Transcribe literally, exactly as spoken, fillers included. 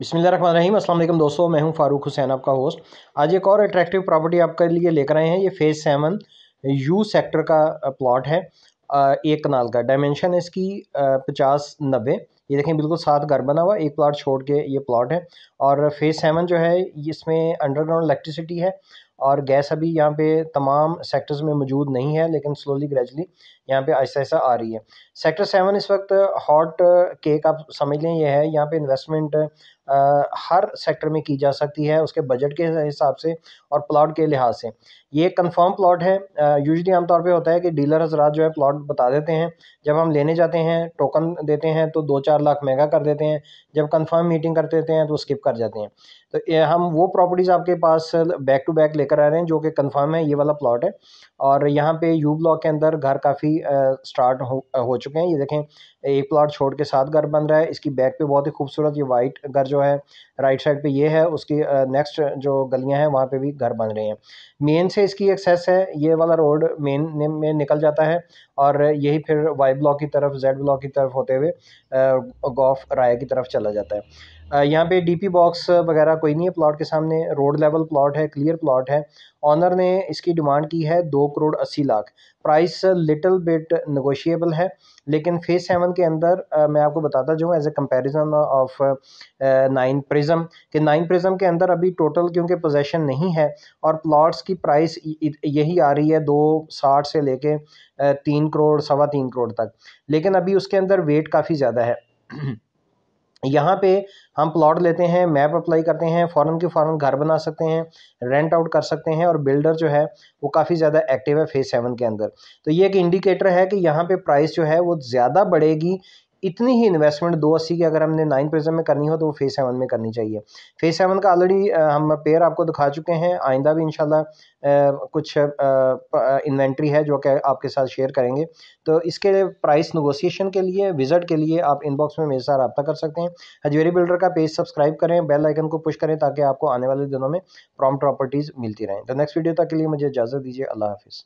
बिस्मिल्लाहिर्रहमानिर्रहीम। अस्सलाम वालेकुम दोस्तों, मैं हूं फ़ारुक हुसैन, आपका होस्ट। आज एक और अट्रैक्टिव प्रॉपर्टी आपके लिए लेकर आए हैं। ये फेज़ सेवन यू सेक्टर का प्लॉट है, एक कनाल का। डायमेंशन है इसकी पचास नब्बे। ये देखें, बिल्कुल साथ घर बना हुआ, एक प्लाट छोड़ के ये प्लाट है। और फेज़ सेवन जो है इसमें अंडरग्राउंड इलेक्ट्रिसिटी है और गैस अभी यहाँ पे तमाम सेक्टर्स में मौजूद नहीं है, लेकिन स्लोली ग्रेजुअली यहाँ पे आहिस्ता आहिस्ता आ रही है। सेक्टर सेवन इस वक्त हॉट केक आप समझ लें ये है। यहाँ पे इन्वेस्टमेंट हर सेक्टर में की जा सकती है, उसके बजट के हिसाब से और प्लॉट के लिहाज से। ये कंफर्म प्लॉट है। यूजली आमतौर पे होता है कि डीलर हजरात जो है प्लॉट बता देते हैं, जब हम लेने जाते हैं टोकन देते हैं तो दो चार लाख महंगा कर देते हैं, जब कंफर्म मीटिंग करते देते हैं तो स्किप कर जाते हैं। तो हम वो प्रॉपर्टीज़ आपके पास बैक टू बैक लेकर आ रहे हैं जो कि कंफर्म है। ये वाला प्लॉट है और यहाँ पे यू ब्लॉक के अंदर घर काफ़ी स्टार्ट हो, हो चुके हैं। ये देखें, एक प्लॉट छोड़ के साथ घर बन रहा है। इसकी बैक पे बहुत ही खूबसूरत ये वाइट घर जो है, राइट साइड पे ये है, उसकी नेक्स्ट जो गलियां हैं वहाँ पे भी घर बन रहे हैं। मेन से इसकी एक्सेस है, ये वाला रोड मेन में निकल जाता है और यही फिर वाई ब्लॉक की तरफ, जेड ब्लॉक की तरफ होते हुए गौफ राय की तरफ चला जाता है। यहाँ पे डीपी बॉक्स वगैरह कोई नहीं है प्लॉट के सामने। रोड लेवल प्लॉट है, क्लियर प्लॉट है। ऑनर ने इसकी डिमांड की है दो करोड़ अस्सी lakh. Price little bit negotiable है, लेकिन फेज़ सेवन के अंदर आ, मैं आपको बताता जाऊँ as a comparison of nine prism कि नाइन प्रिज्म के अंदर अभी टोटल क्योंकि पोजेसन नहीं है और प्लॉट्स की प्राइस यही आ रही है दो साठ से लेके तीन करोड़ सवा तीन करोड़ तक, लेकिन अभी उसके अंदर वेट काफ़ी ज़्यादा है। यहाँ पे हम प्लॉट लेते हैं, मैप अप्लाई करते हैं, फ़ौरन के फ़ौरन घर बना सकते हैं, रेंट आउट कर सकते हैं और बिल्डर जो है वो काफ़ी ज़्यादा एक्टिव है फेज़ सेवन के अंदर। तो ये एक इंडिकेटर है कि यहाँ पे प्राइस जो है वो ज़्यादा बढ़ेगी। इतनी ही इन्वेस्टमेंट दो अस्सी की अगर हमने नाइन प्रिज्म में करनी हो तो वो फेज़ सेवन में करनी चाहिए। फेज़ सेवन का ऑलरेडी हम पेयर आपको दिखा चुके हैं। आइंदा भी इंशाल्लाह कुछ इन्वेंट्री है जो कि आपके साथ शेयर करेंगे। तो इसके प्राइस निगोशिएशन के लिए, विजिट के लिए आप इनबॉक्स में मेरे साथ रब्ता कर सकते हैं। हजवेरी बिल्डर का पेज सब्सक्राइब करें, बेल आइकन को पुश करें ताकि आपको आने वाले दिनों में प्रॉम्प्ट प्रॉपर्टीज़ मिलती रहें। तो नेक्स्ट वीडियो तक के लिए मुझे इजाज़त दीजिए। अल्लाह हाफिज़।